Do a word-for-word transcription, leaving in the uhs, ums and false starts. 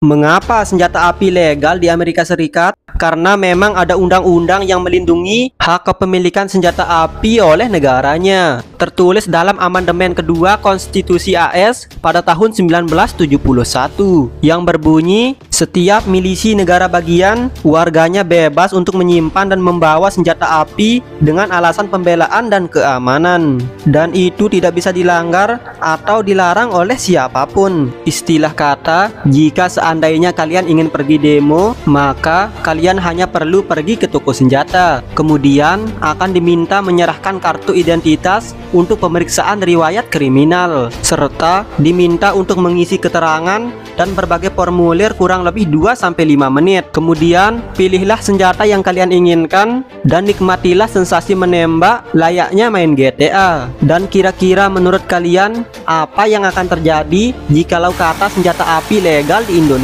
Mengapa senjata api legal di Amerika Serikat? Karena memang ada undang-undang yang melindungi hak kepemilikan senjata api oleh negaranya, tertulis dalam amandemen kedua Konstitusi A S pada tahun seribu sembilan ratus tujuh puluh satu yang berbunyi, setiap milisi negara bagian warganya bebas untuk menyimpan dan membawa senjata api dengan alasan pembelaan dan keamanan, dan itu tidak bisa dilanggar atau dilarang oleh siapapun. Istilah kata, jika saat seandainya kalian ingin pergi demo, maka kalian hanya perlu pergi ke toko senjata. Kemudian akan diminta menyerahkan kartu identitas untuk pemeriksaan riwayat kriminal, serta diminta untuk mengisi keterangan dan berbagai formulir kurang lebih dua sampai lima menit. Kemudian pilihlah senjata yang kalian inginkan dan nikmatilah sensasi menembak layaknya main G T A. Dan kira-kira menurut kalian apa yang akan terjadi jikalau kata senjata api legal di Indonesia?